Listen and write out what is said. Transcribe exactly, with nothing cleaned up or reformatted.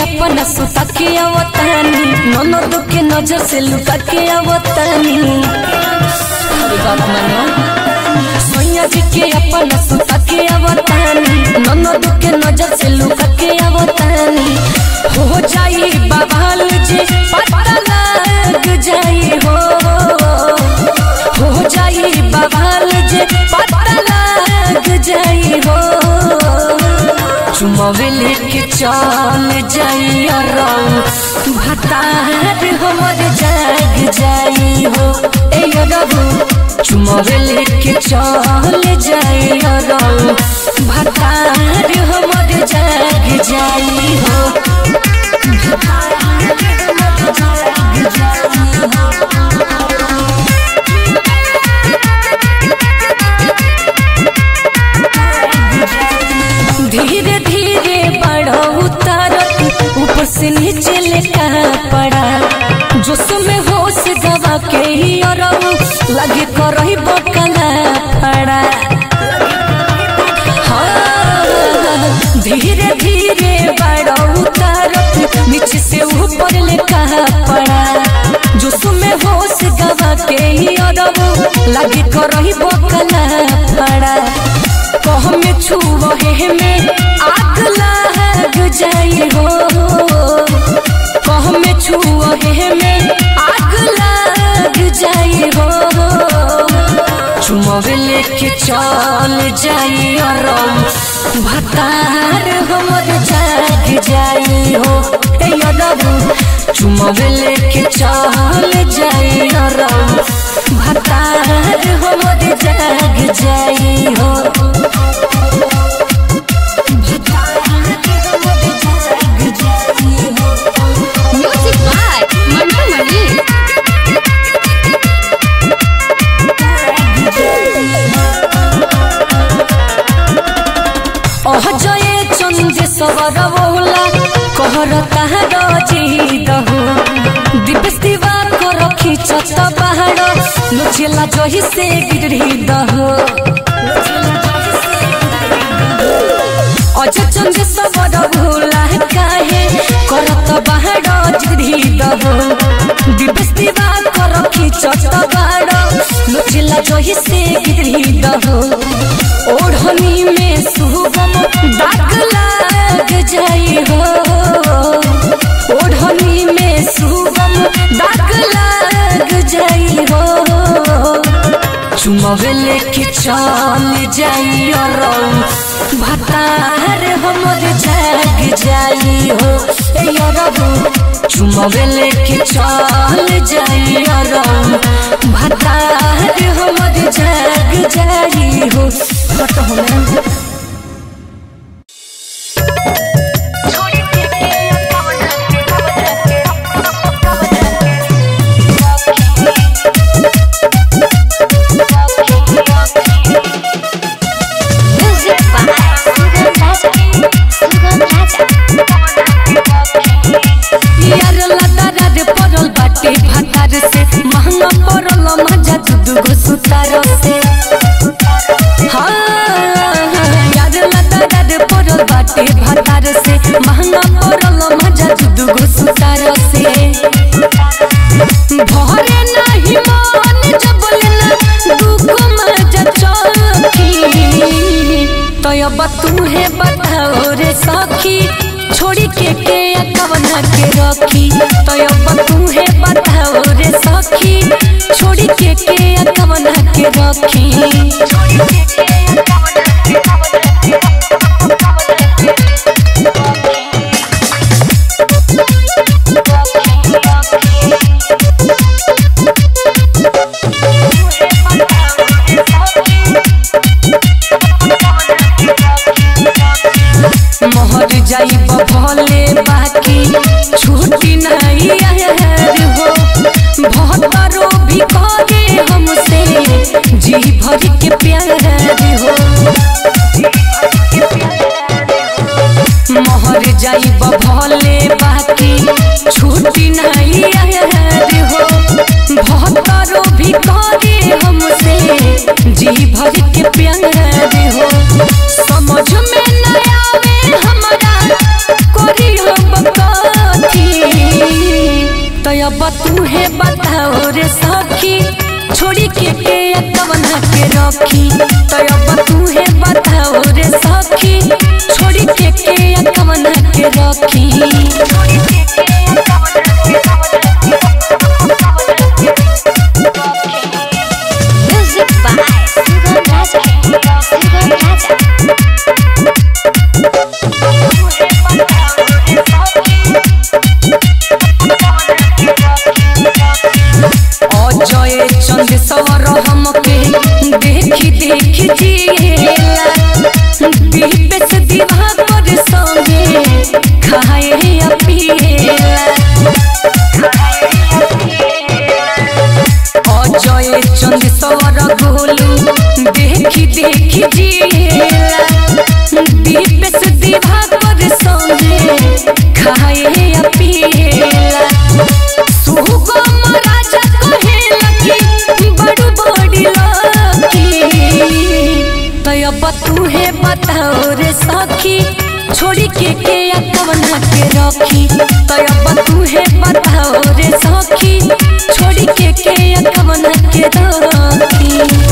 अपना सुता के अवतानी ननद के नजर से लुका के अवतानी सैया जी के अपना सुता के अवतानी ननद के नजर से लुका के अवतानी हो जाई बवाल जी पता लग जाई हो हो जाई बवाल जी पता लग जाई हो। चुम्मा लेके चल जा यराऊ तू भतार हमर जाग जाई हो ए यराऊ। चुम्मा लेके चल जा यराऊ तू भतार हमर जाग जाई हो। धीरे धीरे बढ़ो उतारत ऊपर से नीचे लेका पड़ा जोश में होश दबा के ही अरऊ लगे करही बकला पड़ा। हाँ धीरे धीरे बढ़ो उतारत नीचे से ऊपर लेका पड़ा जोश में होश दबा के ही अरऊ लगे करही बकला पड़ा। कह में छुवहे में आग लग जाई हो कह में छुवहे में आग लग जाई हो। चुम्मा लेके चल जा यराऊ भतार हमर जाग जाई हो ए यराऊ। चुम्मा लेके चल जा यराऊ भतार हमर जाग जाई हो। कहरता रजी दहु दिवस दीवार को रखी छत पहाड़ लुचेला जही से गिरही दहु अज चंद सबर भूला काहे करत पहाड़ गिरही दहु दिवस दीवार को रखी छत पहाड़ लुचेला जही से गिरही दहु। ओढ़नी में सुगम दाग लग जाई हो ओढ़नी में सुगम दाग लग जाई हो। चुम्मा लेके चल जा यराऊ भतार हमर जाग जाई हो ए यराऊ। चुम्मा लेके चल जा यराऊ भतार हमर जाग जाई हो। तुहे बताओ रे सखी छोड़ी के के कवना के रखी तोयबा तुहे बताओ रे सखी छोड़ी के के कवना के रखी। मोहर जाई भोले बाती छूटी नहीं रे हो भक्तरो भी करे हमसे जी भर के प्यार रे हो समझ में न आवे हमारा करियो बकथी तया बतू है बताओ रे सखी छोड़ी के कवना के रखी तया बतू है बताओ रे सखी छोड़ी के कवना के रखी देखी देखी से दीवा पर सोगे खाए अजय चंद सौर गोलू देखी देखी दीप से दीवा पर सोगे खाए तूहे बताओ रे सखी छोड़ी के के कवना के रखी तब तूहे बताओ रे सखी छोड़ी के के कवना के रखी।